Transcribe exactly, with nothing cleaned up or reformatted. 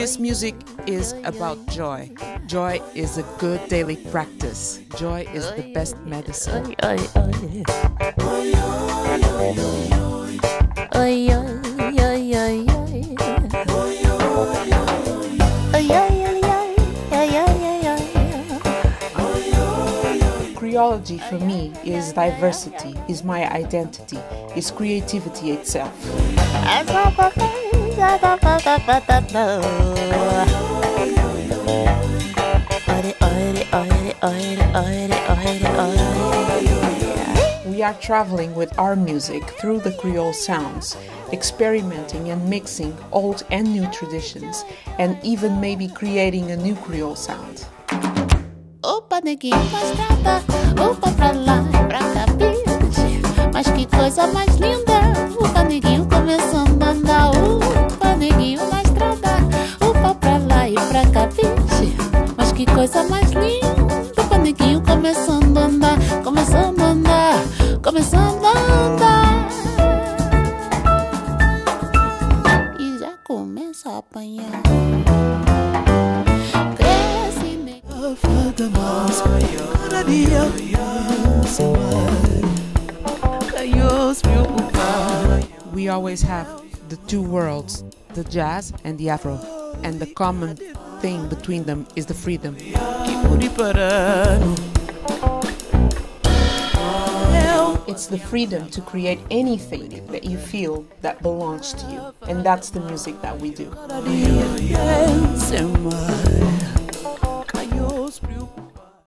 this music is about joy. Joy is a good daily practice. Joy is the best medicine. Creology for me is diversity, is my identity, is creativity itself. We are traveling with our music through the Creole sounds, experimenting and mixing old and new traditions, and even maybe creating a new Creole sound. Opa daqui pra estrada, opa pra lá, pra cabide. Mas que coisa mais linda, o paneguinho começando a andar. O paneguinho na estrada, opa pra lá e pra cabide. Mas que coisa mais linda, o paneguinho começando a andar, começando a andar, começando a andar. E já começa a apanhar. We always have the two worlds, the jazz and the afro, and the common thing between them is the freedom. It's the freedom to create anything that you feel that belongs to you, and that's the music that we do.